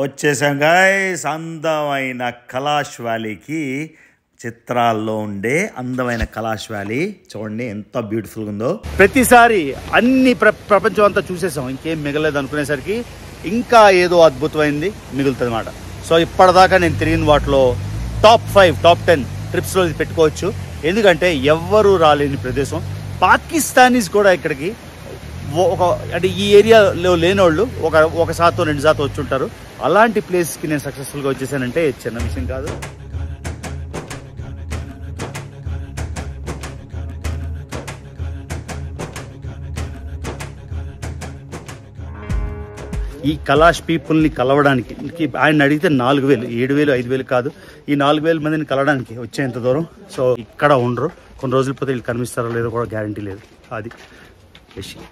వచ్చేసాం గాయ్స్ అందమైన కలాష్ వ్యాలీకి, చిత్రాల్లో ఉండే అందమైన కలాష్ వ్యాలీ చూడండి ఎంత బ్యూటిఫుల్గా ఉందో. ప్రతిసారి అన్ని ప్రపంచం అంతా చూసేసాం, ఇంకేం మిగలేదు అనుకునేసరికి ఇంకా ఏదో అద్భుతమైంది మిగులుతుంది అన్నమాట. సో ఇప్పటిదాకా నేను తిరిగిన వాటిలో టాప్ 5, టాప్ 10 ట్రిప్స్లో ఇది పెట్టుకోవచ్చు. ఎందుకంటే ఎవ్వరూ రాలేని ప్రదేశం, పాకిస్తానీస్ కూడా ఇక్కడికి ఒక అంటే ఈ ఏరియాలో లేనోళ్ళు ఒక శాతం 2% వచ్చి ఉంటారు. అలాంటి ప్లేస్కి నేను సక్సెస్ఫుల్గా వచ్చేసానంటే చిన్న విషయం కాదు. ఈ కలాష్ పీపుల్ని కలవడానికి ఆయన అడిగితే 4000, 7000, 5000 కాదు, ఈ 4000 మందిని కలవడానికి వచ్చేంత దూరం. సో ఇక్కడ ఉండరు, కొన్ని రోజుల పోతే వీళ్ళు కనిపిస్తారో లేదో కూడా గ్యారంటీ లేదు. అది విషయం.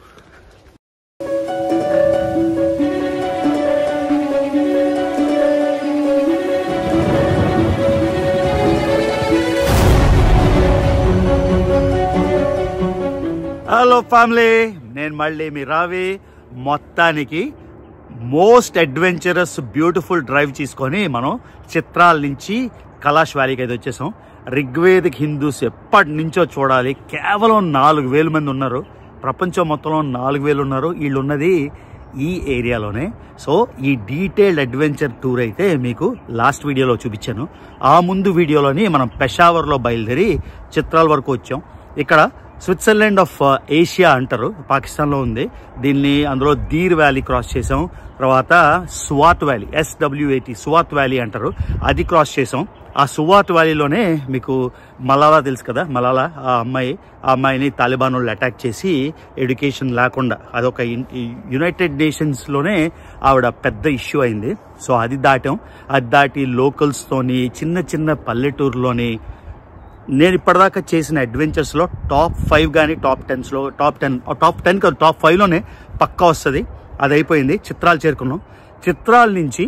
హలో ఫ్యామిలీ, నేను మళ్ళీ మీ రావి. మొత్తానికి మోస్ట్ అడ్వెంచరస్ బ్యూటిఫుల్ డ్రైవ్ తీసుకొని మనం చిత్రాల నుంచి కలాష్ వ్యాలీకి అయితే వచ్చేసాం. రిగ్వేదిక్ హిందూస్ ఎప్పటి నుంచో చూడాలి, కేవలం 4000 మంది ఉన్నారు, ప్రపంచం మొత్తంలో 4000 ఉన్నారు, వీళ్ళు ఉన్నది ఈ ఏరియాలోనే. సో ఈ డీటెయిల్డ్ అడ్వెంచర్ టూర్ అయితే మీకు లాస్ట్ వీడియోలో చూపించాను. ఆ ముందు వీడియోలోని మనం పెషావర్లో బయలుదేరి చిత్రాల్ వరకు వచ్చాం. ఇక్కడ స్విట్జర్లాండ్ ఆఫ్ ఏషియా అంటారు, పాకిస్తాన్లో ఉంది. దీన్ని అందులో దీర్ వ్యాలీ క్రాస్ చేసాం, తర్వాత Swat valley SWAT Swat valley అంటారు, అది క్రాస్ చేసాం. ఆ స్వాత్ వ్యాలీలోనే మీకు మలాలా తెలుసు కదా, మలాలా ఆ అమ్మాయిని తాలిబాన్ వాళ్ళు అటాక్ చేసి ఎడ్యుకేషన్ లేకుండా, అదొక యునైటెడ్ నేషన్స్లోనే ఆవిడ పెద్ద ఇష్యూ అయింది. సో అది దాటాం. అది దాటి లోకల్స్తోని చిన్న పల్లెటూరులోని నేను ఇప్పటిదాకా చేసిన అడ్వెంచర్స్లో టాప్ 5 కానీ టాప్ 10లో టాప్ 10 కాదు టాప్ 5లోనే పక్కా వస్తుంది. అది అయిపోయింది, చిత్రాలు చేరుకున్నాం. చిత్రాల నుంచి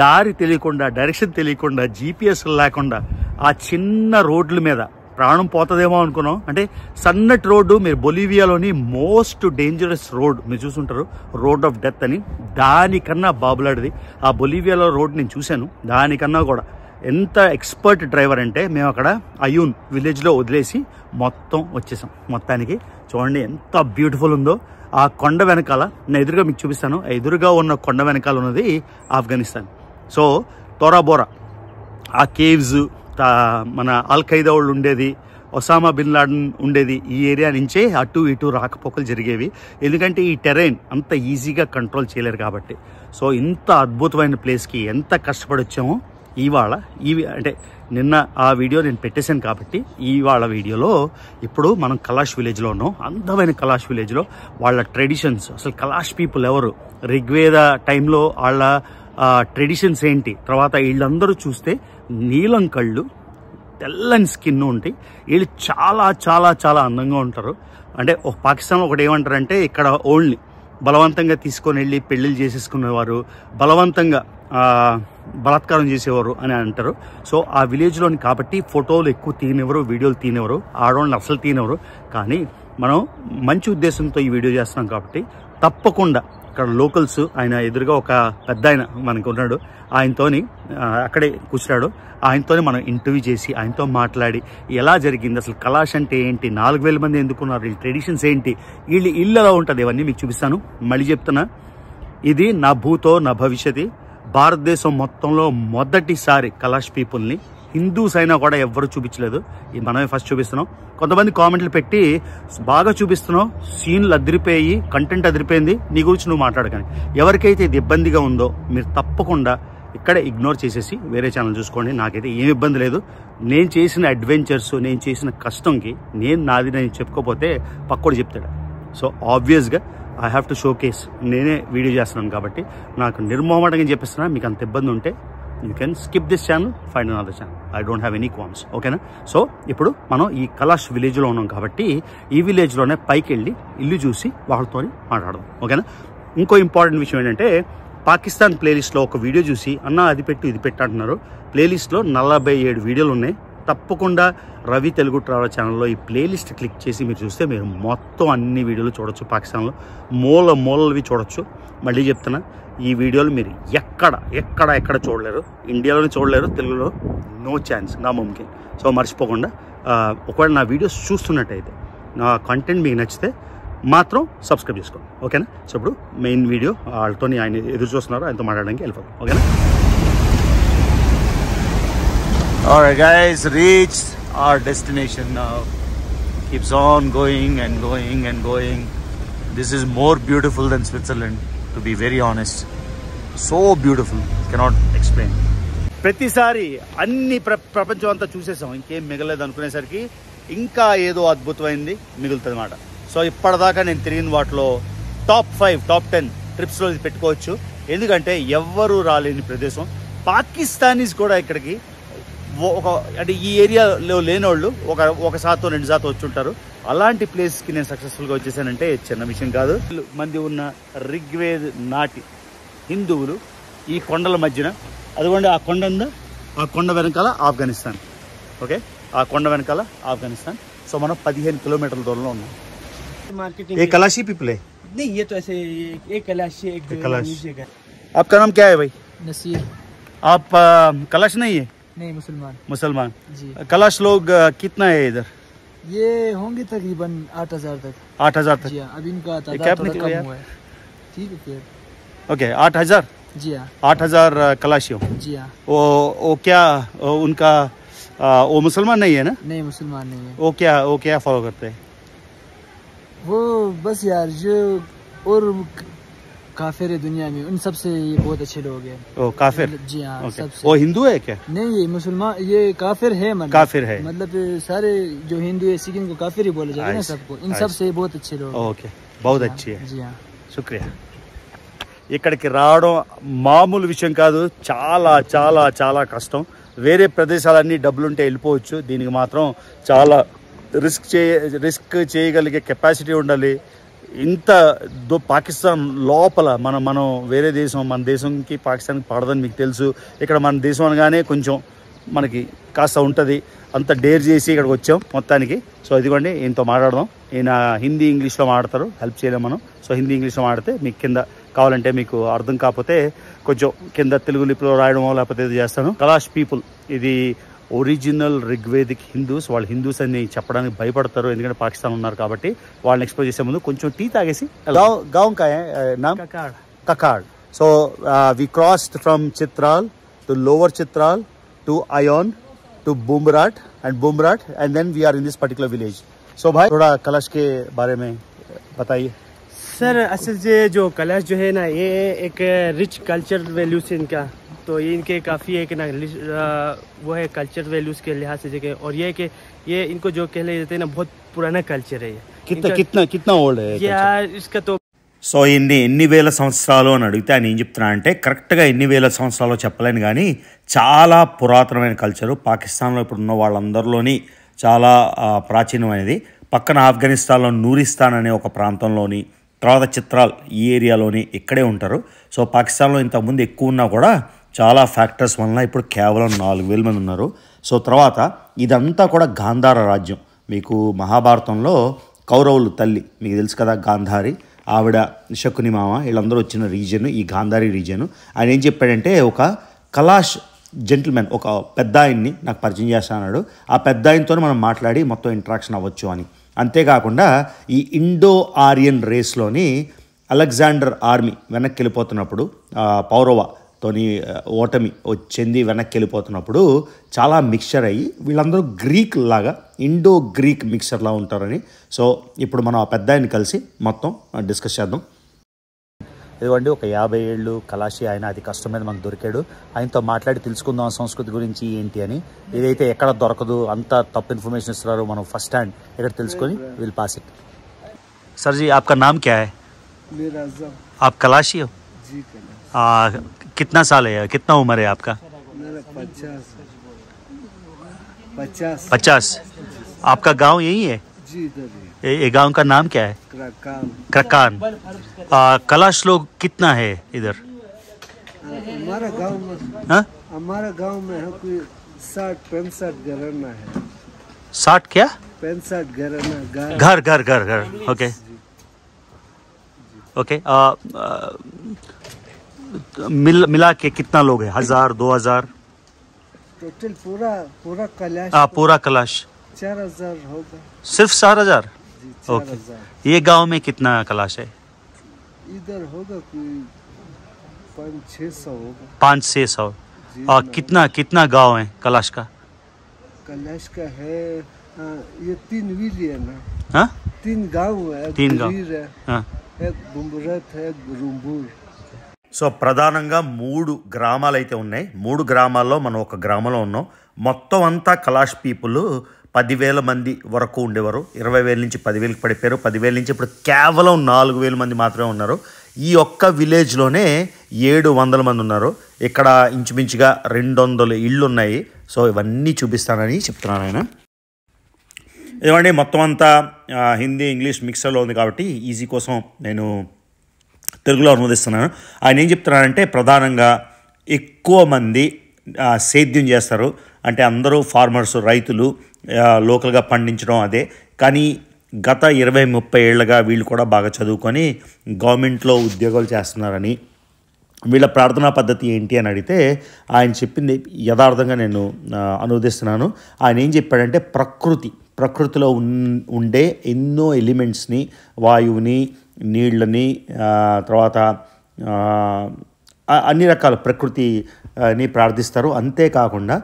దారి తెలియకుండా, డైరెక్షన్ తెలియకుండా, GPS లేకుండా ఆ చిన్న రోడ్ల మీద ప్రాణం పోతుందేమో అనుకున్నాం. అంటే సన్నటి రోడ్డు, మీరు బొలీవియాలోని మోస్ట్ డేంజరస్ రోడ్ మీరు చూసుంటారు, రోడ్ ఆఫ్ డెత్ అని, దానికన్నా బాబులాడిది. ఆ బొలీవియాలో రోడ్ నేను చూశాను, దానికన్నా కూడా. ఎంత ఎక్స్పర్ట్ డ్రైవర్ అంటే మేము అక్కడ అయూన్ విలేజ్లో వదిలేసి మొత్తం వచ్చేసాం. మొత్తానికి చూడండి ఎంత బ్యూటిఫుల్ ఉందో. ఆ కొండ వెనకాల, నేను ఎదురుగా మీకు చూపిస్తాను, ఎదురుగా ఉన్న కొండ వెనకాల ఉన్నది ఆఫ్ఘనిస్తాన్. సో తోరాబోరా, ఆ కేవ్స్, మన అల్ఖైదా వాళ్ళు ఉండేది, ఒసామా బిన్ లాడెన్ ఉండేది ఈ ఏరియా నుంచే అటు ఇటు రాకపోకలు జరిగేవి. ఎందుకంటే ఈ టెరైన్ అంత ఈజీగా కంట్రోల్ చేయలేరు కాబట్టి. సో ఇంత అద్భుతమైన ప్లేస్కి ఎంత కష్టపడి వచ్చామో ఇవాళ అంటే నిన్న ఆ వీడియో నేను పెట్టేశాను కాబట్టి ఇవాళ వీడియోలో ఇప్పుడు మనం కలాష్ విలేజ్లో ఉన్నాం. అందమైన కలాష్ విలేజ్లో వాళ్ళ ట్రెడిషన్స్, అసలు కలాష్ పీపుల్ ఎవరు, రిగ్వేద టైంలో వాళ్ళ ట్రెడిషన్స్ ఏంటి, తర్వాత వీళ్ళందరూ చూస్తే నీలం కళ్ళు, తెల్లని స్కిన్ ఉంటాయి, వీళ్ళు చాలా చాలా చాలా అందంగా ఉంటారు. అంటే పాకిస్తాన్లో ఒకటి ఏమంటారంటే, ఇక్కడ ఓన్లీ బలవంతంగా తీసుకొని వెళ్ళి పెళ్ళిళ్ళు చేసేసుకునేవారు, బలవంతంగా బలాత్కారం చేసేవారు అని అంటారు. సో ఆ విలేజ్లోని కాబట్టి ఫోటోలు ఎక్కువ తీయనివ్వరు, వీడియోలు తీయనివ్వరు, ఆడవాళ్ళని అసలు తీయనివ్వరు. కానీ మనం మంచి ఉద్దేశంతో ఈ వీడియో చేస్తున్నాం కాబట్టి తప్పకుండా ఇక్కడ లోకల్స్, ఆయన ఎదురుగా ఒక పెద్ద ఆయన మనకు ఉన్నాడు, ఆయనతోని అక్కడే కూర్చున్నాడు, ఆయనతోని మనం ఇంటర్వ్యూ చేసి ఆయనతో మాట్లాడి ఎలా జరిగింది, అసలు కలాష్ అంటే ఏంటి, 4000 మంది ఎందుకున్నారు, వీళ్ళ ట్రెడిషన్స్ ఏంటి, వీళ్ళు ఇల్లు ఎలా ఉంటుంది, ఇవన్నీ మీకు చూపిస్తాను. మళ్ళీ చెప్తున్నా, ఇది నా భూతో నా భవిష్యత్తు. భారతదేశం మొత్తంలో మొదటిసారి కలాష్ పీపుల్ని హిందూస్ అయినా కూడా ఎవ్వరూ చూపించలేదు, మనమే ఫస్ట్ చూపిస్తున్నాం. కొంతమంది కామెంట్లు పెట్టి బాగా చూపిస్తున్నావు, సీన్లు అదిరిపోయి, కంటెంట్ అదిరిపోయింది, నీ గురించి నువ్వు మాట్లాడకని. ఎవరికైతే ఇది ఇబ్బందిగా ఉందో మీరు తప్పకుండా ఇక్కడే ఇగ్నోర్ చేసేసి వేరే ఛానల్ చూసుకోండి. నాకైతే ఏమి ఇబ్బంది లేదు, నేను చేసిన అడ్వెంచర్స్, నేను చేసిన కష్టంకి నాది నేను చెప్పుకోకపోతే పక్కోడు చెప్తాడు. సో ఆబ్వియస్గా I have to showcase, నేనే వీడియో చేస్తున్నాను కాబట్టి నాకు నిర్మోహమాటంగా చెప్పిస్తున్నా. మీకు అంత ఇబ్బంది ఉంటే you can skip this channel, find another channel, I don't have any qualms, ఓకేనా. సో ఇప్పుడు మనం ఈ కలాష్ విలేజ్లో ఉన్నాం కాబట్టి ఈ విలేజ్లోనే పైకి వెళ్ళి ఇల్లు చూసి వాళ్ళతో మాట్లాడదాం, ఓకేనా. ఇంకో ఇంపార్టెంట్ విషయం ఏంటంటే, పాకిస్తాన్ ప్లేలిస్ట్లో ఒక వీడియో చూసి అన్న అది పెట్టు ఇది పెట్టు అంటున్నారు. ప్లేలిస్ట్లో 47 వీడియోలు ఉన్నాయి, తప్పకుండా రవి తెలుగు ట్రావెల్ ఛానల్లో ఈ ప్లేలిస్ట్ క్లిక్ చేసి మీరు చూస్తే మీరు మొత్తం అన్ని వీడియోలు చూడొచ్చు. పాకిస్తాన్లో మూల మూలవి చూడొచ్చు. మళ్ళీ చెప్తున్నా, ఈ వీడియోలు మీరు ఎక్కడ చూడలేరు. ఇండియాలోనే చూడలేరు, తెలుగులో నో ఛాన్స్ నా ముమ్కిన్. సో మర్చిపోకుండా ఒకవేళ నా వీడియోస్ చూస్తున్నట్టయితే, నా కంటెంట్ మీకు నచ్చితే మాత్రం సబ్స్క్రైబ్ చేసుకోండి, ఓకేనా? సో ఇప్పుడు మెయిన్ వీడియో, వాళ్ళతో ఆయన ఎదురు చూస్తున్నారు, ఆయనతో మాట్లాడడానికి వెళ్ళిపోతాం, ఓకేనా? Alright guys, reached our destination now. Keeps on going and going and going. This is more beautiful than Switzerland, to be very honest. So beautiful, cannot explain. Pratisari, anni prapancham anta chusesaam, inkem migaladu anukune sariki inka edo adbhutamaindi migultadi maata. So ippadadaaka nenu tirigin vaatlo top 5, top 10 trips lo pettukochu. Endukante evvaru raleni pradesham. Pakistanis kuda ikkadiki అంటే ఈ ఏరియాలో లేనోళ్ళు ఒక సాతో రెండు సాతో వచ్చి ఉంటారు. అలాంటి ప్లేస్కి నేను సక్సెస్ఫుల్గా వచ్చేసానంటే చిన్న విషయం కాదు. మంది ఉన్న రిగ్వేద నాటి హిందువులు ఈ కొండల మధ్యన, అదిగోండి ఆ కొండ ఉందా, ఆ కొండ వెనకాల ఆఫ్ఘనిస్తాన్, ఓకే, ఆ కొండ వెనకాల ఆఫ్ఘనిస్తాన్. సో మనం 15 కిలోమీటర్ల దూరంలో ఉన్నాం. ఏ కలాషీ పీపులే? आपका नाम क्या है भाई? नसीर. आप कलाश नहीं है? नहीं, मुसलमान. मुसलमान जी. कलाश लोग कितना है इधर? ये होंगे तकरीबन 8,000 तक. 8,000 तक? जी हाँ, अब इनका तादाद थोड़ा कम हुआ है. ठीक है फिर, ओके. 8,000? जी हाँ, 8,000 कलाशियों. जी हाँ. वो क्या उनका वो मुसलमान नहीं है ना? नहीं, मुसलमान नहीं है. वो क्या फॉलो करते हैं? वो बस यार जो और काफिर है दुनिया में, उन सबसे ये बहुत अच्छे लोग हैं. ओ काफिर? जी हाँ, सबसे. वो हिंदू है क्या? नहीं, ये मुसलमान, ये काफिर है. मतलब काफिर है, मतलब सारे जो हिंदू है सिख इनको काफिर ही बोला जाता है ना सबको. इन सबसे बहुत अच्छे लोग. ओके, बहुत अच्छी है. जी हाँ, शुक्रिया. ఇక్కడికి రావడం మామూలు విషయం కాదు, చాలా చాలా చాలా కష్టం. వేరే ప్రదేశాలన్నీ డబ్బులుంటే వెళ్ళిపోవచ్చు, దీనికి మాత్రం చాలా రిస్క్ చేయగలిగే కెపాసిటీ ఉండాలి. ఇంత పాకిస్తాన్ లోపల మనం వేరే దేశం, మన దేశంకి పాకిస్తాన్కి పడదని మీకు తెలుసు. ఇక్కడ మన దేశం అనగానే కొంచెం మనకి కాస్త ఉంటుంది. అంత డేర్ చేసి ఇక్కడికి వచ్చాం మొత్తానికి. సో ఇదిగోండి ఈయనతో మాట్లాడదాం. ఈయన హిందీ ఇంగ్లీష్లో మాట్లాడతారు, హెల్ప్ చేయలేం మనం. సో హిందీ ఇంగ్లీష్లో మాట్లాడితే మీకు కింద కావాలంటే, మీకు అర్థం కాకపోతే కొంచెం కింద తెలుగు లిపిలో రాయడమో లేకపోతే ఇది చేస్తాను. కలాష్ పీపుల్, ఇది ఒరిజినల్ రిగ్వేదిక్ హిందూస్. వాళ్ళు హిందూస్ అని చెప్పడానికి భయపడతారు, ఎందుకంటే పాకిస్తాన్ ఉన్నారు కాబట్టి. వాళ్ళని ఎక్స్ప్లోర్ చేసే ముందు కొంచెం టీ తాగేసి గావ్ కకాడ్. So we crossed from Chitral to lower Chitral to Ayun to Bumburet and then we're in this particular village. So భాయ్ थोड़ा कलाश के बारे में बताइए. सर असल से जो कलाश जो है ना, ये एक रिच कल्चर वैल्यू से इनका, तो ये इनके काफ़ी एक ना वो है कल्चर वैल्यूज़ के लिहाज से जगह. और ये कि ये इनको जो कह लेते हैं ना, बहुत पुराना कल्चर है ये. कितना ओल्ड है यार इसका? तो సో ఇన్ని ఎన్ని వేల సంవత్సరాలు అని అడిగితే ఆయన ఏం చెప్తున్నా అంటే, కరెక్ట్గా ఎన్ని వేల సంవత్సరాలు చెప్పలేను, కానీ చాలా పురాతనమైన కల్చరు. పాకిస్తాన్లో ఇప్పుడు ఉన్న వాళ్ళందరిలోని చాలా ప్రాచీనమైనది. పక్కన ఆఫ్ఘనిస్తాన్లో నూరిస్తాన్ అనే ఒక ప్రాంతంలోని, తర్వాత చిత్రాల్ ఈ ఏరియాలోని ఇక్కడే ఉంటారు. సో పాకిస్తాన్లో ఇంతకుముందు ఎక్కువ ఉన్నా కూడా చాలా ఫ్యాక్టర్స్ వలన ఇప్పుడు కేవలం 4,000 మంది ఉన్నారు. సో తర్వాత ఇదంతా కూడా గాంధార రాజ్యం. మీకు మహాభారతంలో కౌరవులు తల్లి మీకు తెలుసు కదా, గాంధారి, ఆవిడ, శకుని మామ, వీళ్ళందరూ వచ్చిన రీజియన్ ఈ గాంధారి రీజియన్. ఆయన ఏం చెప్పాడంటే, ఒక కలాష్ జెంటిల్మెన్, ఒక పెద్ద ఆయన్ని నాకు పరిచయం చేస్తాడు. ఆ పెద్ద ఆయనతో మనం మాట్లాడి మొత్తం ఇంట్రాక్షన్ అవ్వచ్చు అని. అంతేకాకుండా ఈ ఇండో ఆరియన్ రేస్లోని అలెగ్జాండర్ ఆర్మీ వెనక్కి వెళ్ళిపోతున్నప్పుడు, పౌరవతోని ఓటమి చెంది వెనక్కి వెళ్ళిపోతున్నప్పుడు చాలా మిక్చర్ అయ్యి వీళ్ళందరూ గ్రీక్ లాగా, ఇండో గ్రీక్ మిక్చర్లా ఉంటారని. సో ఇప్పుడు మనం ఆ పెద్ద ఆయన్ని కలిసి మొత్తం డిస్కస్ చేద్దాం. ఇదిగోండి ఒక 50 ఏళ్ళు కలాషి ఆయన, అది కష్టమైన మనకు దొరికాడు. ఆయనతో మాట్లాడి తెలుసుకుందాం సంస్కృతి గురించి ఏంటి అని. ఏదైతే ఎక్కడ దొరకదు, అంత తప్పు ఇన్ఫర్మేషన్ ఇస్తున్నారు, మనం ఫస్ట్ హ్యాండ్ ఇక్కడ తెలుసుకొని విల్ పాస్ ఇట్. సర్జీ ఆప్కా నామ్ క్యా హై? ఆప్ కలాషి హో? కిత్నా సాల్ హై, కిత్నా ఉమర్ హై ఆప్కా? 50. ఆప్కా గావ్ యహీ హై? ये गांव का नाम क्या है? क्रकान. कलाश लोग कितना है इधर? हमारा गांव में 65 घराना है। 60 क्या? 65 घराना। घर घर घर घर। Okay okay. मिला के कितना लोग हैं? 1000 2000 टोटल पूरा कलाश। हाँ पूरा कलाश 4000 होगा। सिर्फ 4000? ओके। ये गांव में कितना कलाश है? इधर होगा कोई 500-600 होगा। 500-600। और कितना गांव है कलाश का? कलाश का है ये 3 विल है ना। हाँ 3 गांव है। 3 गांव है। हाँ एक बुंबुरेट है, गुरुंबूर। సో ప్రధానంగా 3 గ్రామాలు అయితే ఉన్నాయి. 3 గ్రామాల్లో మనం ఒక గ్రామంలో ఉన్నాం. మొత్తం అంతా కలాష్ పీపుల్ 10,000 మంది వరకు ఉండేవారు. 20,000 నుంచి 10,000కి పడిపోయారు. 10,000 నుంచి ఇప్పుడు కేవలం 4,000 మంది మాత్రమే ఉన్నారు. ఈ ఒక్క విలేజ్లోనే 700 మంది ఉన్నారు. ఇక్కడ ఇంచుమించుగా 200 ఇళ్ళు ఉన్నాయి. సో ఇవన్నీ చూపిస్తానని చెప్తున్నాను ఆయన. ఏమండి మొత్తం అంతా హిందీ ఇంగ్లీష్ మిక్సర్లో ఉంది కాబట్టి ఈజీ కోసం నేను తెలుగులో అనువదిస్తున్నాను. ఆయన ఏం చెప్తున్నారంటే ప్రధానంగా ఎక్కువ మంది సేద్యం చేస్తారు. అంటే అందరూ ఫార్మర్స్, రైతులు, లోకల్గా పండించడం అదే. కానీ గత 20-30 ఏళ్ళగా వీళ్ళు కూడా బాగా చదువుకొని గవర్నమెంట్లో ఉద్యోగాలు చేస్తున్నారని, వీళ్ళ ప్రార్థనా పద్ధతి ఏంటి అని అడిగితే ఆయన చెప్పింది యథార్థంగా నేను అనువదిస్తున్నాను. ఆయన ఏం చెప్పాడంటే ప్రకృతిలో ఉండే ఎన్నో ఎలిమెంట్స్ని, వాయువుని, నీళ్ళని, తర్వాత అన్ని రకాల ప్రకృతిని ప్రార్థిస్తారు. అంతేకాకుండా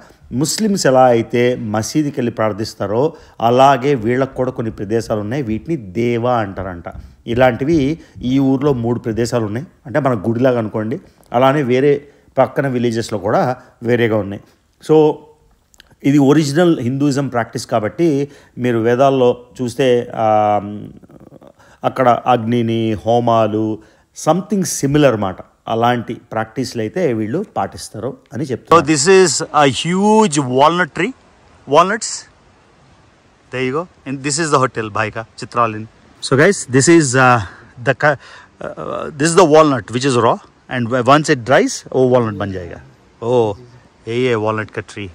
ముస్లిమ్స్ ఎలా అయితే మసీదుకి వెళ్ళి ప్రార్థిస్తారో అలాగే వీళ్ళకు కూడా కొన్ని ప్రదేశాలు ఉన్నాయి. వీటిని దేవా అంటారంట. ఇలాంటివి ఈ ఊర్లో 3 ప్రదేశాలు ఉన్నాయి. అంటే మన గుడిలాగా అనుకోండి. అలానే వేరే పక్కన విలేజెస్లో కూడా వేరేగా ఉన్నాయి. సో ఇది ఒరిజినల్ హిందూయిజం ప్రాక్టీస్ కాబట్టి మీరు వేదాల్లో చూస్తే అక్కడ అగ్నిని, హోమాలు, సంథింగ్ సిమిలర్ మాట. అలాంటి ప్రాక్టీస్లు అయితే వీళ్ళు పాటిస్తారు అని చెప్తారు. So this is a huge walnut tree, walnuts there you go. And this is the hotel భాయ్కా Chitral inn. So guys this is the walnut which is raw and once it dries ఓ walnut బన్ జాయేగా. ఓ ఏ walnut కా tree.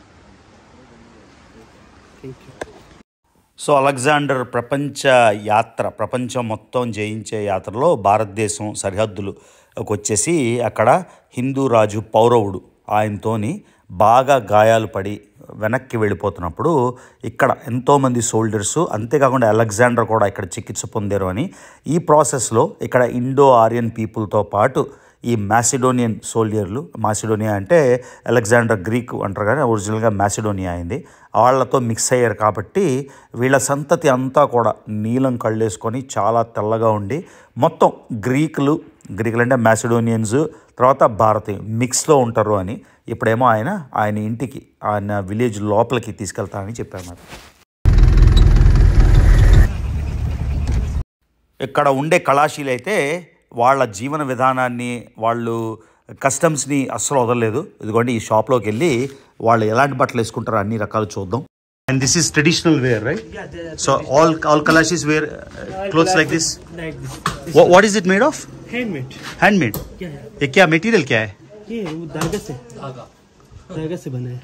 So Alexander ప్రపంచం మొత్తం జయించే యాత్రలో భారతదేశం సరిహద్దులకు వచ్చేసి అక్కడ హిందూ రాజు పౌరవుడు ఆయనతోని బాగా గాయాలు పడి వెనక్కి వెళ్ళిపోతున్నప్పుడు ఇక్కడ ఎంతోమంది సోల్జర్స్, అంతేకాకుండా అలెగ్జాండర్ కూడా ఇక్కడ చికిత్స పొందారు అని. ఈ ప్రాసెస్లో ఇక్కడ ఇండో ఆర్యన్ పీపుల్తో పాటు ఈ మ్యాసిడోనియన్ సోల్జర్లు, మ్యాసిడోనియా అంటే అలెగ్జాండర్ గ్రీక్ అంటారు కానీ ఒరిజినల్గా మ్యాసిడోనియా అయింది, వాళ్ళతో మిక్స్ అయ్యారు. కాబట్టి వీళ్ళ సంతతి అంతా కూడా నీలం కళ్ళేసుకొని చాలా తెల్లగా ఉండి మొత్తం గ్రీకులు అంటే మ్యాసిడోనియన్స్, తర్వాత భారతీయ మిక్స్లో ఉంటారు అని. ఇప్పుడేమో ఆయన ఇంటికి, ఆయన విలేజ్ లోపలికి తీసుకెళ్తానని చెప్పారు నాకు. ఇక్కడ ఉండే కళాశీలు అయితే వాళ్ళ జీవన విధానాన్ని, వాళ్ళు కస్టమ్స్ని అస్సలు వదలలేదు. ఎందుకంటే ఈ షాప్లోకి వెళ్ళి వాళ్ళు ఎలాంటి బట్టలు వేసుకుంటారో అన్ని రకాలు చూద్దాం. And this is traditional wear right? So all Kalashis wear clothes like this. What is it made of? Handmade. ఏ క్యా మెటీరియల్ క్యా హై? ये धागा से बना है.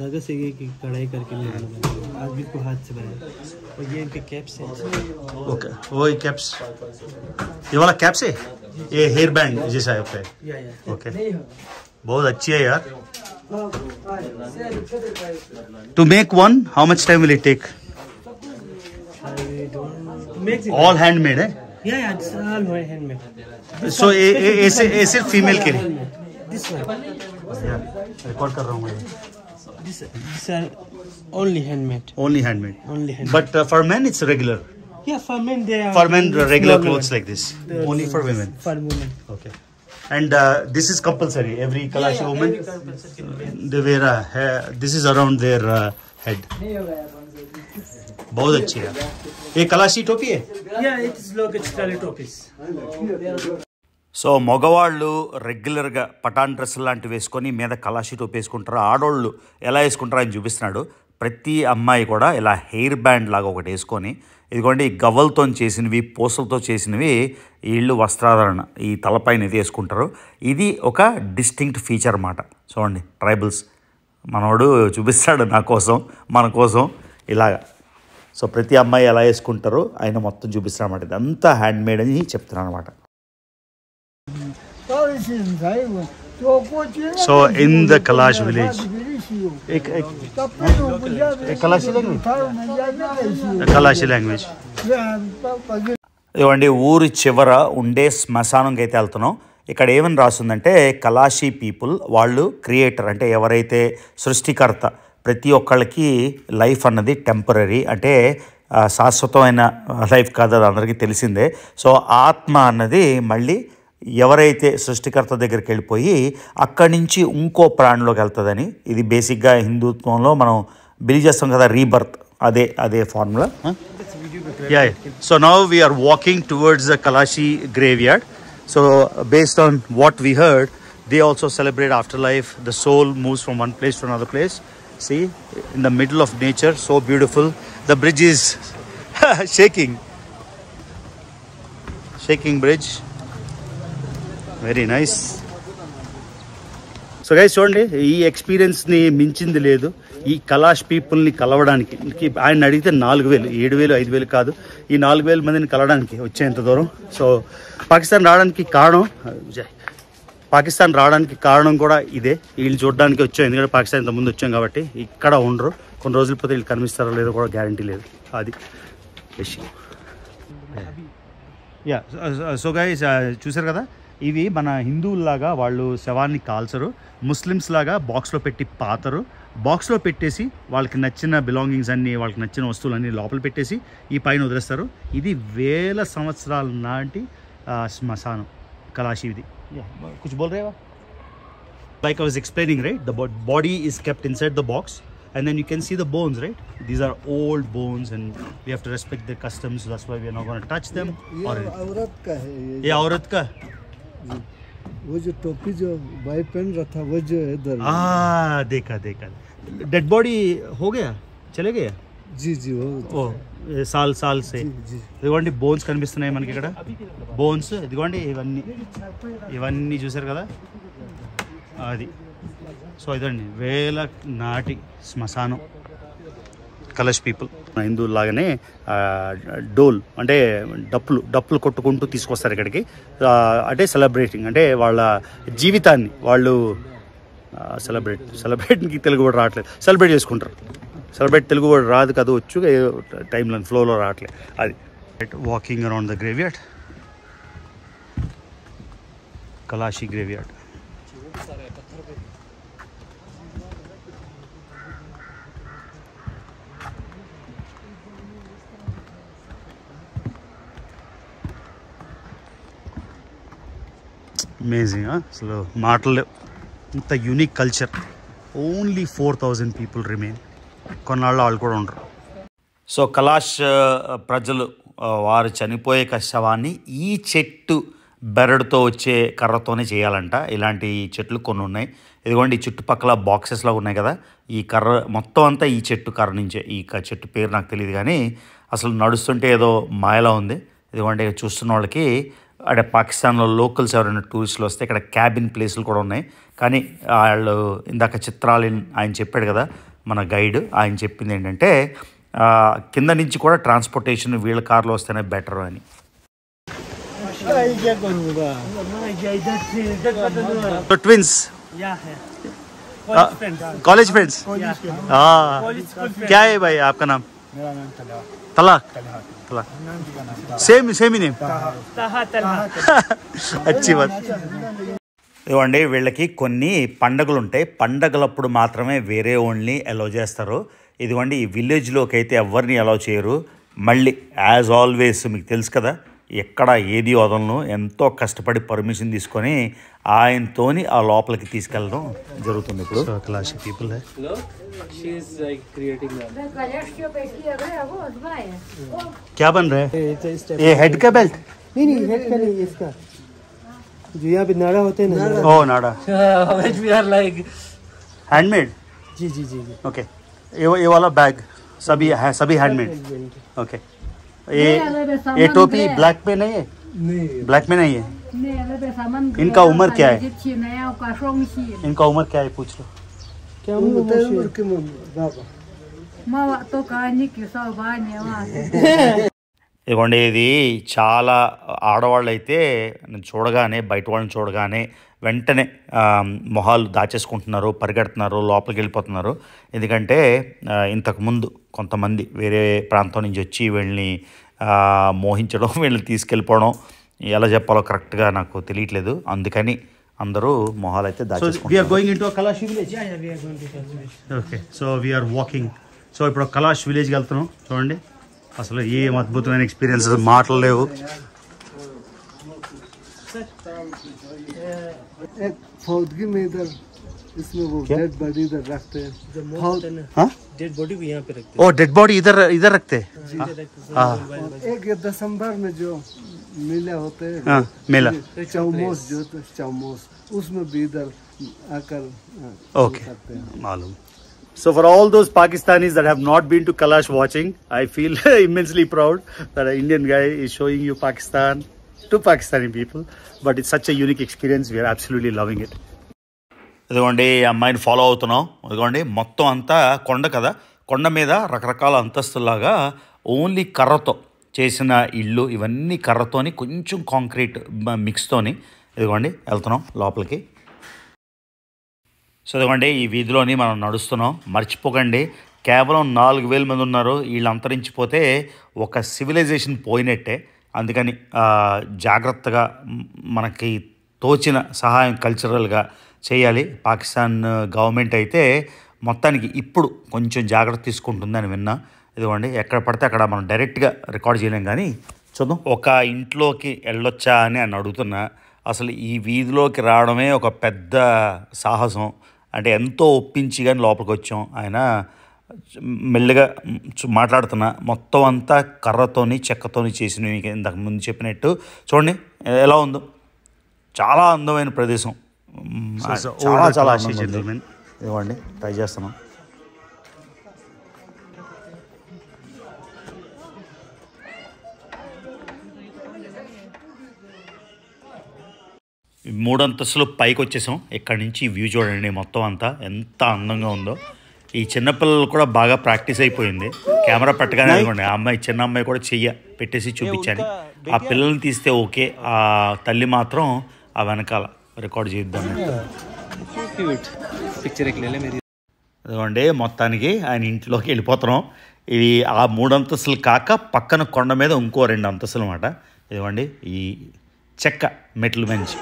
धागा से ये कढ़ाई करके बना है. आज भी को हाथ से बना है. और ये इनके कैप्स हैं. ओके वो ही कैप्स, ये वाला कैप्स है, ये हेयर बैंड जैसा है पे. ओके बहुत अच्छी है यार. To make one how much time will it take? All handmade है. So ये सिर्फ फीमेल के लिए. रिकॉर्ड कर रहा हूँ मैं. Only handmade. But for men it's regular. Yeah, for men they are. For men regular clothes like this. Only for women. For women. Okay. And this is compulsory. Every Kalashi woman they wear a hair. This is around their head. बहुत अच्छी है. ये कलाशी टोपी है. So మగవాళ్ళు రెగ్యులర్గా పటాన్ డ్రెస్సులు లాంటివి వేసుకొని మీద కలాషీ టోపీ వేసుకుంటారు. ఆడోళ్ళు ఎలా వేసుకుంటారో అని చూపిస్తున్నాడు. ప్రతి అమ్మాయి కూడా ఇలా హెయిర్ బ్యాండ్ లాగా ఒకటి వేసుకొని, ఇదిగోండి గవ్వలతో చేసినవి, పూసలతో చేసినవి వీళ్ళు వస్త్రాధారణ, ఈ తలపైన ఇది వేసుకుంటారు. ఇది ఒక డిస్టింక్ట్ ఫీచర్ అన్నమాట. చూడండి ట్రైబల్స్ మనోడు చూపిస్తాడు నా కోసం మన కోసం ఇలాగ. సో ప్రతి అమ్మాయి ఎలా వేసుకుంటారో ఆయన మొత్తం చూపిస్తాడు అనమాట. ఇదంతా హ్యాండ్ మేడ్ అని చెప్తున్నాను అనమాట. So in the Kalash village Kalash language ఇవ్వండి. ఊరి చివర ఉండే శ్మశానంకి అయితే వెళ్తున్నాం. ఇక్కడ ఏమని రాస్తుందంటే కలాషీ పీపుల్ వాళ్ళు క్రియేటర్ అంటే ఎవరైతే సృష్టికర్త ప్రతి ఒక్కళ్ళకి లైఫ్ అన్నది టెంపరీ అంటే శాశ్వతమైన లైఫ్ కాదు అది అందరికీ తెలిసిందే. సో ఆత్మ అన్నది మళ్ళీ ఎవరైతే సృష్టికర్త దగ్గరికి వెళ్ళిపోయి అక్కడి నుంచి ఇంకో ప్రాణంలోకి వెళ్తుందని ఇది బేసిక్గా హిందుత్వంలో మనం బిలీవ్ చేస్తాం కదా రీబర్త్ అదే అదే formula. So now we are walking towards the Kalashi graveyard. So based on what we heard, they also celebrate afterlife. The soul moves from one place to another place. See, in the middle of nature, so beautiful. The bridge is shaking bridge. Very nice. So guys, చూడండి ఈ ఎక్స్పీరియన్స్ని మించింది లేదు. ఈ కలాష్ పీపుల్ని కలవడానికి ఆయన అడిగితే 4000 7000 కాదు ఈ 4000 మందిని కలవడానికి వచ్చేంత దూరం. సో పాకిస్తాన్ రావడానికి కారణం కూడా ఇదే. వీళ్ళు చూడడానికి వచ్చాం ఎందుకంటే పాకిస్తాన్ ఇంత ముందు వచ్చాం కాబట్టి ఇక్కడ ఉండరు. కొన్ని రోజుల పోతే వీళ్ళు కనిపిస్తారో లేదో కూడా గ్యారంటీ లేదు. అది విషయం. సో గైస్ చూసారు కదా ఇవి మన హిందువుల్లాగా వాళ్ళు శవాన్ని కాల్చరు. ముస్లిమ్స్ లాగా బాక్స్లో పెట్టి పాతరు. బాక్స్లో పెట్టేసి వాళ్ళకి నచ్చిన బిలాంగింగ్స్ అన్నీ వాళ్ళకి నచ్చిన వస్తువులన్నీ లోపల పెట్టేసి ఈ పైన వదిలేస్తారు. ఇది వేల సంవత్సరాల నాటి శ్మశానం కలాషి. ఇది కొంచెం బోల్ రేవా like I was explaining right the body is kept inside the box and then you can see the bones, right? These are old bones and we have to respect their customs, so that's why we are not going to touch them. Or aurat ka wo jo topi jo bhai pen raha tha wo jo idhar dekha dead body ho gaya chale gaya ji ho साल से ఇదిగోండి bones కనిపిస్తున్నాయి మనకి. ఇక్కడ bones ఇదిగోండి ఇవన్నీ చూసారు కదా అది. సో ఇదండి వేల నాటి శ్మశానం కలాష్ పీపుల్. హిందువులాగానే డోల్ అంటే డప్పులు కొట్టుకుంటూ తీసుకొస్తారు ఇక్కడికి. అంటే సెలబ్రేటింగ్ అంటే వాళ్ళ జీవితాన్ని వాళ్ళు సెలబ్రేట్కి తెలుగు కూడా రావట్లేదు. సెలబ్రేట్ చేసుకుంటారు. సెలబ్రేట్ తెలుగు కూడా రాదు కదా వచ్చు టైంలో ఫ్లోలో రావట్లేదు అది. Walking around the graveyard Kalashi graveyard. Amazing అసలు మాటలు ఇంత unique culture. Only 4000 people remain. కొన్నాళ్ళు వాళ్ళు కూడా ఉండరు. సో కలాష్ ప్రజలు వారు చనిపోయే శవాన్ని ఈ చెట్టు బెరడుతో వచ్చే కర్రతోనే చేయాలంట. ఇలాంటి చెట్లు కొన్ని ఉన్నాయి. ఇదిగోండి ఈ చుట్టుపక్కల బాక్సెస్లో ఉన్నాయి కదా ఈ కర్ర మొత్తం అంతా ఈ చెట్టు కర్ర నుంచే. ఈ చెట్టు పేరు నాకు తెలియదు కానీ అసలు నడుస్తుంటే ఏదో మాయలా ఉంది. ఇదిగోండి చూస్తున్న వాళ్ళకి అంటే పాకిస్తాన్లో లోకల్స్ ఎవరైనా టూరిస్టులు వస్తే ఇక్కడ క్యాబిన్ ప్లేసులు కూడా ఉన్నాయి. కానీ వాళ్ళు ఇందాక చిత్రాలు ఆయన చెప్పాడు కదా మన గైడ్, ఆయన చెప్పింది ఏంటంటే కింద నుంచి కూడా ట్రాన్స్పోర్టేషన్ వీళ్ళ కార్లో వస్తేనే బెటర్ అని. ట్విన్స్ కాలేజ్ ఫ్రెండ్స్ క్యా హై భాయ్ ఆప్కా నామ్? मेरा नाम तलाक सेम ही नेम अच्छी बात. ఇవ్వండి వీళ్ళకి కొన్ని పండగలు ఉంటాయి. పండగలప్పుడు మాత్రమే వేరే ఓన్లీ అలౌ చేస్తారు. ఇదిగోండి ఈ విలేజ్లోకి అయితే ఎవరిని అలౌ చేయరు. మళ్ళీ యాజ్ ఆల్వేస్ మీకు తెలుసు కదా ఎక్కడ ఏది వదలను. ఎంతో కష్టపడి పర్మిషన్ తీసుకొని ఆయనతోని ఆ లోపలికి తీసుకెళ్ళడం జరుగుతుంది. ఇప్పుడు కలాషి పీపుల్ క్యా బన్ రే హెడ్ కా బెల్ట్ నాడా హోతే నాడా హ్యాండ్ మేడ్ ఓకే ये वाला बैग सभी हैंड मेड ओके. ये टोपी ब्लैक में नहीं है इनका उम्र क्या है पूछ लो ఇదిగోండి ఇది చాలా ఆడవాళ్ళు అయితే చూడగానే బయట వాళ్ళని చూడగానే వెంటనే మొహాలు దాచేసుకుంటున్నారు, పరిగెడుతున్నారు, లోపలికి వెళ్ళిపోతున్నారు. ఎందుకంటే ఇంతకుముందు కొంతమంది వేరే ప్రాంతం నుంచి వచ్చి వీళ్ళని మోహించడం, వీళ్ళని తీసుకెళ్ళిపోవడం ఎలా చెప్పాలో కరెక్ట్గా నాకు తెలియట్లేదు. అందుకని అందరూ మొహాలు అయితే దాచేసుకుంటున్నారు. సో ఇప్పుడు కలాష్ విలేజ్కి వెళ్తున్నాం. చూడండి అసలు ఏం అద్భుతమైన ఎక్స్పీరియన్స్, మాటలు లేవు. डेड बॉडी इधर इधर रखते हैं। 1 दिसंबर में जो मेला होता है, मेला चौमोस जो होता है, चौमोस उसमें भी इधर आकर ओके मालूम. So for all those Pakistanis that have not been to Kalash watching, I feel immensely proud that an Indian guy is showing you Pakistan to Pakistani people. But it's such a unique experience. We are absolutely loving it. ఇదిగోండి అమ్మాయిని follow అవుతున్నాం. ఇదిగోండి మొత్తం అంతా కొండ కదా, కొండ మీద రకరకాల అంతస్తులాగా ఓన్లీ కర్రతో చేసిన ఇళ్ళు, ఇవన్నీ కర్రతోని కొంచెం కాంక్రీట్ మిక్స్తోని. ఇదిగోండి వెళ్తున్నాం లోపలికి. సో ఇదిగోండి ఈ వీధిలోని మనం నడుస్తున్నాం. మర్చిపోకండి కేవలం 4000 మంది ఉన్నారు. వీళ్ళు అంతరించిపోతే ఒక సివిలైజేషన్ పోయినట్టే. అందుకని జాగ్రత్తగా మనకి తోచిన సహాయం కల్చరల్గా చేయాలి. పాకిస్తాన్ గవర్నమెంట్ అయితే మొత్తానికి ఇప్పుడు కొంచెం జాగ్రత్త తీసుకుంటుందని విన్నా. ఇదిగోండి ఎక్కడ పడితే అక్కడ మనం డైరెక్ట్గా రికార్డ్ చేయలేం, కానీ చూద్దాం. ఒక ఇంట్లోకి వెళ్ళొచ్చా అని అని అడుగుతున్నా. అసలు ఈ వీధిలోకి రావడమే ఒక పెద్ద సాహసం. అంటే ఎంతో ఒప్పించి కానీ లోపలికి వచ్చాం. ఆయన మెల్లగా మాట్లాడుతున్నా. మొత్తం అంతా కర్రతోని చెక్కతోని చేసినవి ఇంతకు ముందు చెప్పినట్టు. చూడండి ఎలా ఉందో, చాలా అందమైన ప్రదేశం. చాలా చాలా ఆశ్చర్యం. ఇవ్వండి ట్రై చేస్తున్నాం. మూడంతస్తులు పైకి వచ్చేసాం. ఇక్కడ నుంచి వ్యూ చూడండి మొత్తం అంతా ఎంత అందంగా ఉందో. ఈ చిన్నపిల్లలు కూడా బాగా ప్రాక్టీస్ అయిపోయింది. కెమెరా పెట్టగానే అనుకోండి, ఆ అమ్మాయి చిన్న అమ్మాయి కూడా చెయ్య పెట్టేసి చూపించాను. ఆ పిల్లల్ని తీస్తే ఓకే, ఆ తల్లి మాత్రం ఆ వెనకాల రికార్డ్ చేద్దాం. అదిగోండి మొత్తానికి ఆయన ఇంట్లోకి వెళ్ళిపోతున్నాం. ఇవి ఆ 3 అంతస్తులు కాక పక్కన కొండ మీద ఇంకో 2 అంతస్తులు అన్నమాట. ఇదిగోండి ఈ చెక్క మెట్లు మంచి.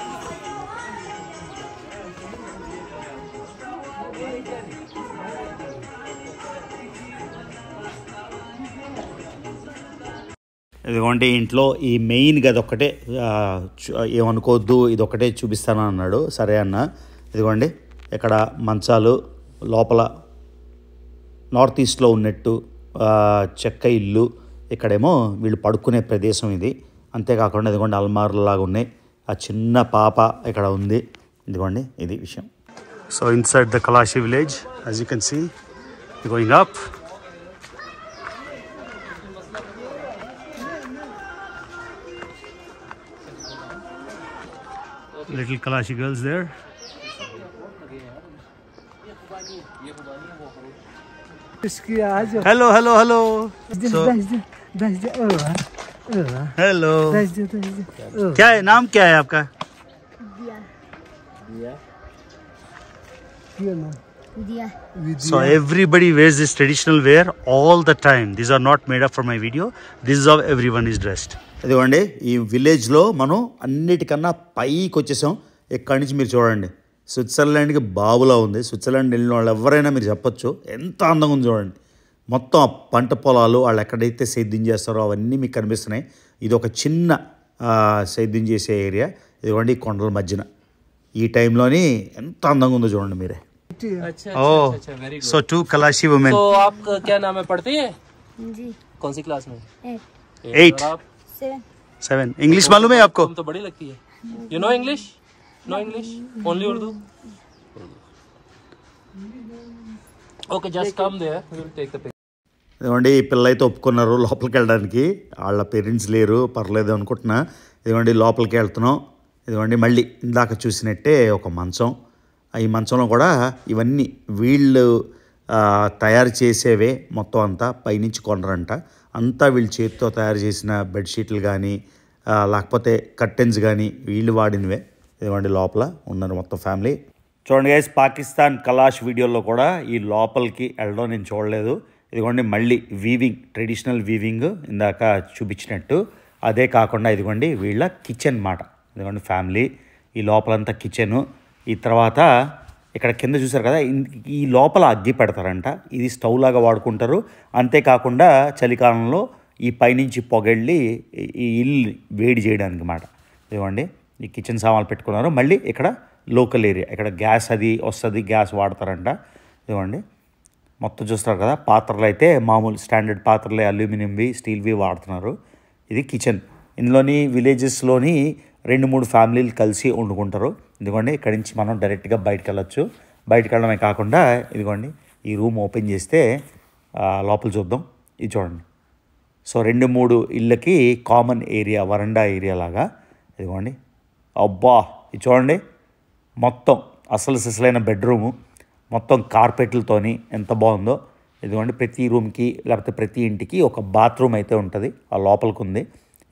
ఇదిగోండి ఇంట్లో ఈ మెయిన్ గది ఒక్కటే, ఏమనుకోవద్దు ఇదొక్కటే చూపిస్తాను అన్నాడు. సరే అన్న. ఇదిగోండి ఇక్కడ మంచాలు, లోపల నార్త్ ఈస్ట్లో ఉన్నట్టు చెక్క ఇల్లు, ఇక్కడేమో వీళ్ళు పడుకునే ప్రదేశం ఇది. అంతేకాకుండా ఇదిగోండి అల్మార్లాగా ఉన్నాయి. ఆ చిన్న పాప ఇక్కడ ఉంది. ఇదిగోండి ఇది విషయం. So inside the Kalash village as you can see going up. Little Kalashi girls there. Hello, hello, hello. So, hello. क्या है, नाम क्या है आपका? So everybody wears this traditional wear all the time. These are not made up for my video. This is how everyone is dressed. ఇదిగోండి ఈ విలేజ్లో మనం అన్నిటికన్నా పైకి వచ్చేసాం. ఇక్కడి నుంచి మీరు చూడండి స్విట్జర్లాండ్కి బాబులా ఉంది. స్విట్జర్లాండ్ వెళ్ళిన వాళ్ళు ఎవరైనా మీరు చెప్పచ్చు ఎంత అందంగా ఉంది చూడండి. మొత్తం ఆ పంట పొలాలు, వాళ్ళు ఎక్కడైతే సేద్యం చేస్తారో అవన్నీ మీకు కనిపిస్తున్నాయి. ఇది ఒక చిన్న సేద్యం చేసే ఏరియా. ఇదిగోండి ఈ కొండల మధ్యన ఈ టైంలోని ఎంత అందంగా ఉందో చూడండి మీరే. So 2 Kalashi women. So आप क्या नाम है, पढ़ती है जी? कौन सी क्लास में? 8. 7. इंग्लिश मालूम है आपको? तुम तो बड़ी लगती है. You know English? No English, only Urdu. Okay, just come there, we will take the pic. ఇదిగోండి ఈ పిల్లలైతే ఒప్పుకున్నారు లోపలికి వెళ్ళడానికి. వాళ్ళ పేరెంట్స్ లేరు, పర్లేదు అనుకుంటున్నా. ఇదిగోండి లోపలికి వెళ్తున్నాం. ఇదిగోండి మళ్ళీ ఇందాక చూసినట్టే ఒక మంచం, ఈ మంచంలో కూడా ఇవన్నీ వీళ్ళు తయారు చేసేవే మొత్తం అంతా, పైనుంచి కొనరంట. అంతా వీళ్ళు చేతితో తయారు చేసిన బెడ్షీట్లు కానీ లేకపోతే కర్టెన్స్ కానీ వీళ్ళు వాడినవే. ఇదిగోండి లోపల ఉన్నారు మొత్తం ఫ్యామిలీ. చూడండి గైస్, పాకిస్తాన్ కలాష్ వీడియోలో కూడా ఈ లోపలికి వెళ్ళడం నేను చూడలేదు. ఇదిగోండి మళ్ళీ వీవింగ్, ట్రెడిషనల్ వీవింగ్ ఇందాక చూపించినట్టు. అదే కాకుండా ఇదిగోండి వీళ్ళ కిచెన్ మాట. ఇదిగోండి ఫ్యామిలీ, ఈ లోపలంతా కిచెను. ఈ తర్వాత ఇక్కడ కింద చూసారు కదా, ఈ లోపల అగ్గి పెడతారంట. ఇది స్టవ్ లాగా వాడుకుంటారు. అంతేకాకుండా చలికాలంలో ఈ పైనుంచి పొగెళ్ళి ఈ ఇల్లు వేడి చేయడానికి మాట. ఇదిగోండి ఈ కిచెన్ సామాన్లు పెట్టుకున్నారు. మళ్ళీ ఇక్కడ లోకల్ ఏరియా, ఇక్కడ గ్యాస్ అది వస్తుంది, గ్యాస్ వాడతారంట. ఇదిగోండి మొత్తం చూస్తారు కదా. పాత్రలు అయితే మామూలు స్టాండర్డ్ పాత్రలే, అల్యూమినియంవి స్టీల్వి వాడుతున్నారు. ఇది కిచెన్. ఇందులోని విలేజెస్లోని 2-3 ఫ్యామిలీలు కలిసి వండుకుంటారు. ఇదిగోండి ఇక్కడి నుంచి మనం డైరెక్ట్గా బయటకు వెళ్ళచ్చు. బయటకు వెళ్ళడమే కాకుండా ఇదిగోండి ఈ రూమ్ ఓపెన్ చేస్తే లోపల చూద్దాం. ఇది చూడండి. సో 2-3 ఇళ్ళకి కామన్ ఏరియా, వరండా ఏరియా లాగా. ఇదిగోండి అబ్బా, ఇది చూడండి మొత్తం అసలు సిసలైన బెడ్రూము, మొత్తం కార్పెట్లతోని ఎంత బాగుందో. ఇదిగోండి ప్రతి రూమ్కి లేకపోతే ప్రతి ఇంటికి ఒక బాత్రూమ్ అయితే ఉంటుంది, ఆ లోపలికి ఉంది.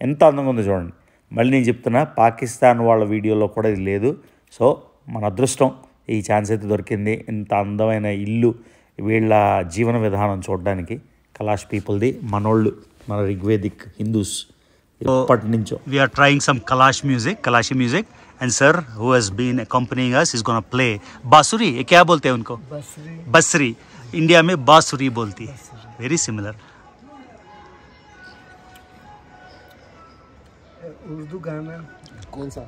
ఎంత అందంగా ఉందో చూడండి. మళ్ళీ నేను చెప్తున్నా, పాకిస్తాన్ వాళ్ళ వీడియోలో కూడా ఇది లేదు. సో మన అదృష్టం, ఈ ఛాన్స్ అయితే దొరికింది ఇంత అందమైన ఇల్లు, వీళ్ళ జీవన విధానం చూడడానికి. కలాష్ పీపుల్ది, మనోళ్ళు, మన రిగ్వేదిక్ హిందూస్ అప్పటి నుంచో. We're trying some Kalash music, Kalashi music. And sir, who has been accompanying us, is gonna play Basuri. ये क्या बोलते हैं उनको? Basuri. India में Basuri बोलती है. Very similar. उर्दू गाना कौन सा?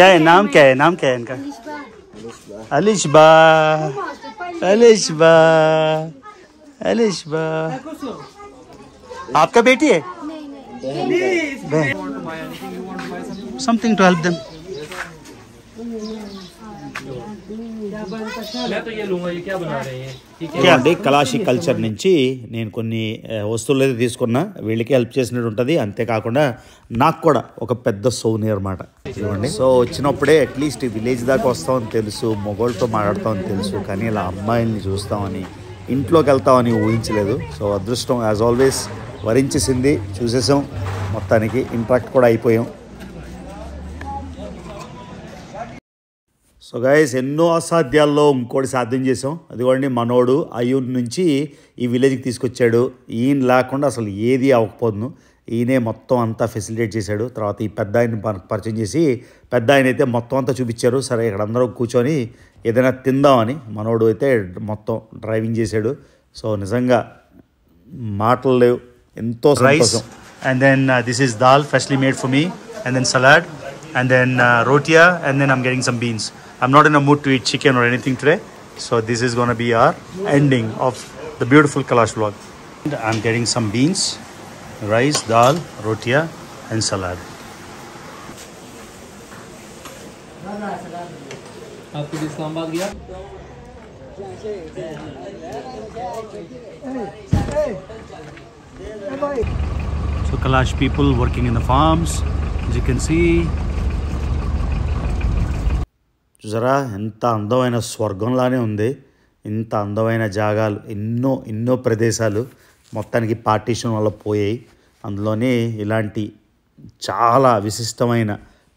क्या है नाम, क्या है नाम, क्या है इनका? अलिशबा, अलिशबा, अलिशबा। आपका बेटी है? Something to help them. मैं तो ये लूंगा, ये क्या बना रहे हैं? क्या अंडे कलाशी कल्चर నుంచి నేను కొన్ని వస్తువులు అయితే తీసుకున్నా, వీళ్ళకి హెల్ప్ చేసినట్టు ఉంటుంది. అంతేకాకుండా నాకు కూడా ఒక పెద్ద సౌని అనమాట. సో వచ్చినప్పుడే అట్లీస్ట్ విలేజ్ దాకా వస్తామని తెలుసు, మొగోళ్ళతో మాట్లాడతామని తెలుసు, కానీ ఇలా అమ్మాయిల్ని చూస్తామని, ఇంట్లోకి వెళ్తామని ఊహించలేదు. సో అదృష్టం యాజ్ ఆల్వేస్ వరించేసింది, చూసేసాం, మొత్తానికి ఇంట్రాక్ట్ కూడా అయిపోయాం. సో గైస్, ఎన్నో అసాధ్యాల్లో ఇంకోటి సాధ్యం చేసాం. అదిగోండి మనోడు అయూన్ నుంచి ఈ విలేజ్కి తీసుకొచ్చాడు. ఈయన లేకుండా అసలు ఏది అవ్వకపోదును, ఈయనే మొత్తం అంతా ఫెసిలిటేట్ చేశాడు. తర్వాత ఈ పెద్ద ఆయన పరిచయం చేసి పెద్ద ఆయన అయితే మొత్తం అంతా చూపించారు. సరే ఇక్కడ అందరూ కూర్చొని ఏదైనా తిందామని మనోడు అయితే మొత్తం డ్రైవింగ్ చేశాడు. సో నిజంగా మాటలు లేవు, ఎంతో సంతోషం. And then this is dal freshly made for me, and then salad, and then rotia, and then I'm getting some beans. I'm not in a mood to eat chicken or anything today, so this is going to be our ending of the beautiful Kalash vlog. And I'm getting some beans, rice, dal, rotia and salad. Aapko Islamabad gaya? So Kalash people working in the farms, as you can see. చూసారా ఎంత అందమైన స్వర్గంలానే ఉంది. ఇంత అందమైన జాగాలు, ఎన్నో ఎన్నో ప్రదేశాలు మొత్తానికి పార్టీషన్ వల్ల పోయాయి. అందులోనే ఇలాంటి చాలా విశిష్టమైన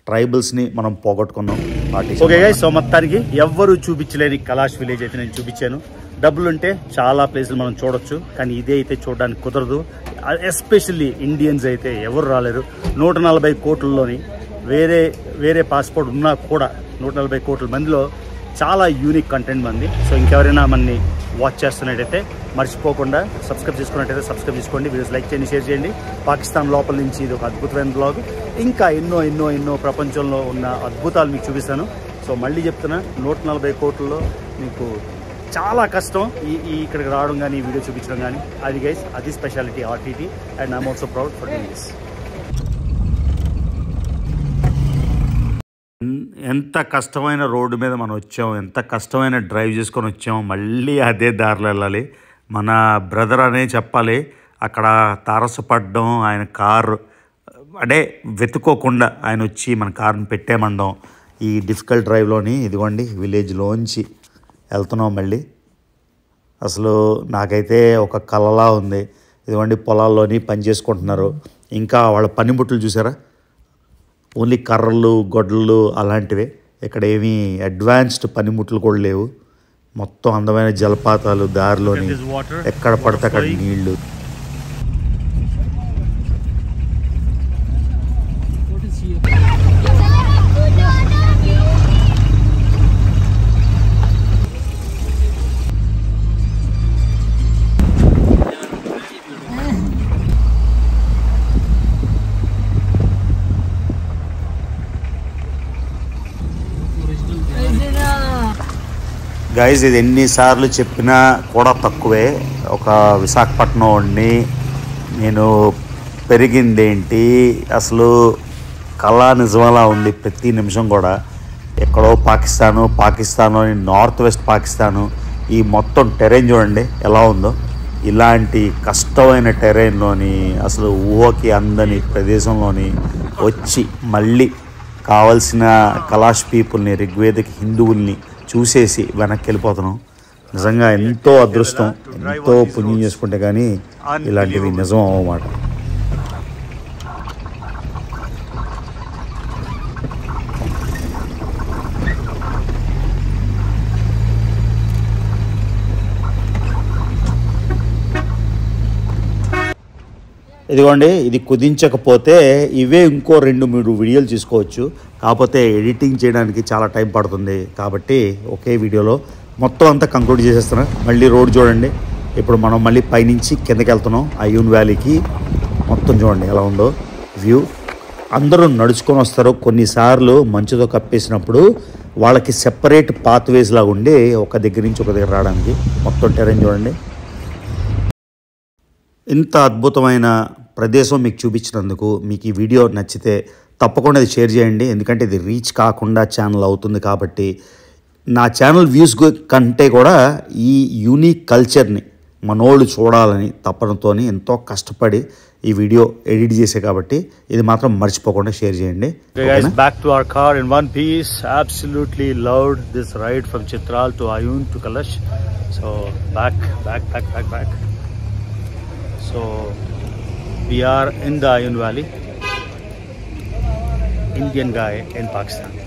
ట్రైబల్స్ని మనం పోగొట్టుకున్నాం పార్టీషన్. ఓకే గైస్, సో మొత్తానికి ఎవ్వరూ చూపించలేని కలాష్ విలేజ్ అయితే నేను చూపించాను. డబ్బులుంటే చాలా ప్లేసులు మనం చూడొచ్చు, కానీ ఇదే అయితే చూడడానికి కుదరదు. ఎస్పెషల్లీ ఇండియన్స్ అయితే ఎవరు రాలేరు. 140 కోట్లలోని వేరే వేరే పాస్పోర్ట్ ఉన్నా కూడా 140 కోట్ల మందిలో చాలా యూనిక్ కంటెంట్ మంది. సో ఇంకెవరైనా మనని వాచ్ చేస్తున్నట్టయితే మర్చిపోకుండా సబ్స్క్రైబ్ చేసుకున్నట్టయితే సబ్స్క్రైబ్ చేసుకోండి, వీడియోస్ లైక్ చేయండి, షేర్ చేయండి. పాకిస్తాన్ లోపల నుంచి ఇది ఒక అద్భుతమైన బ్లాగ్, ఇంకా ఎన్నో ప్రపంచంలో ఉన్న అద్భుతాలు మీకు చూపిస్తాను. సో మళ్ళీ చెప్తున్నా, 140 కోట్లలో మీకు చాలా కష్టం ఈ ఇక్కడికి రావడం కానీ ఈ వీడియో చూపించడం కానీ. అది గైస్, అది speciality RTT and I'm also proud for doing this. ఎంత కష్టమైన రోడ్డు మీద మనం వచ్చాము, ఎంత కష్టమైన డ్రైవ్ చేసుకొని వచ్చాము, మళ్ళీ అదే దారిలో వెళ్ళాలి. మన బ్రదర్ అనే చెప్పాలి, అక్కడ తారసపడడం, ఆయన కారు అంటే వెతుక్కోకుండా ఆయన వచ్చి మన కారుని పెట్టేమండం. ఈ డిఫికల్ట్ డ్రైవ్లోని ఇదిగోండి విలేజ్లోంచి వెళ్తున్నాం మళ్ళీ. అసలు నాకైతే ఒక కలలా ఉంది, ఇదిగోండి పొలాల్లోని పని చేసుకుంటున్నారు. ఇంకా వాళ్ళ పనిముట్లు చూసారా, ఓన్లీ కర్రలు గొడ్డలు అలాంటివే, ఇక్కడ ఏమీ అడ్వాన్స్డ్ పనిముట్లు కూడా లేవు. మొత్తం అందమైన జలపాతాలు, దారిలోని ఎక్కడ పడితే అక్కడ నీళ్లు. గైజ్, ఇది ఎన్నిసార్లు చెప్పినా కూడా తక్కువే. ఒక విశాఖపట్నంని నేను పెరిగిందేంటి, అసలు కళా నిజమలా ఉంది ప్రతి నిమిషం కూడా. ఎక్కడో పాకిస్తాను నార్త్ వెస్ట్ పాకిస్తాను, ఈ మొత్తం టెరైన్ చూడండి ఎలా ఉందో. ఇలాంటి కష్టమైన టెరైన్లోని అసలు ఊహకి అందని ప్రదేశంలోని వచ్చి మళ్ళీ కావాల్సిన కలాష్ పీపుల్ని, రిగ్వేదకి హిందువుల్ని చూసేసి వెనక్కి వెళ్ళిపోతున్నాం. నిజంగా ఎంతో అదృష్టం, ఎంతో పుణ్యం చేసుకుంటే కానీ ఇలాంటివి నిజం అన్నమాట. ఇదిగోండి, ఇది కుదించకపోతే ఇవే ఇంకో 2-3 వీడియోలు తీసుకోవచ్చు, కాకపోతే ఎడిటింగ్ చేయడానికి చాలా టైం పడుతుంది కాబట్టి ఒకే వీడియోలో మొత్తం అంతా కంక్లూడ్ చేసేస్తున్నా. మళ్ళీ రోడ్ చూడండి, ఇప్పుడు మనం మళ్ళీ పైనుంచి కిందకి వెళ్తున్నాం అయూన్ వ్యాలీకి. మొత్తం చూడండి ఎలా ఉందో వ్యూ. అందరూ నడుచుకొని వస్తారు, కొన్నిసార్లు మంచుతో కప్పేసినప్పుడు వాళ్ళకి సెపరేట్ పాత్వేస్ లాగా ఉండి ఒక దగ్గర నుంచి ఒక దగ్గర రావడానికి. మొత్తం టెరైన్ చూడండి. ఇంత అద్భుతమైన ప్రదేశం మీకు చూపించినందుకు, మీకు ఈ వీడియో నచ్చితే తప్పకుండా ఇది షేర్ చేయండి, ఎందుకంటే ఇది రీచ్ కాకుండా ఛానల్ అవుతుంది కాబట్టి. నా ఛానల్ వ్యూస్ కంటే కూడా ఈ యూనిక్ కల్చర్ని మనోళ్ళు చూడాలని తపనతో ఎంతో కష్టపడి ఈ వీడియో ఎడిట్ చేసే కాబట్టి ఇది మాత్రం మర్చిపోకుండా షేర్ చేయండి. Back to our car in one piece. Absolutely loved this ride from Chitral to Ayun to Kalash. So back back back back back. So we are in the Ayun Valley, Indian guy in Pakistan.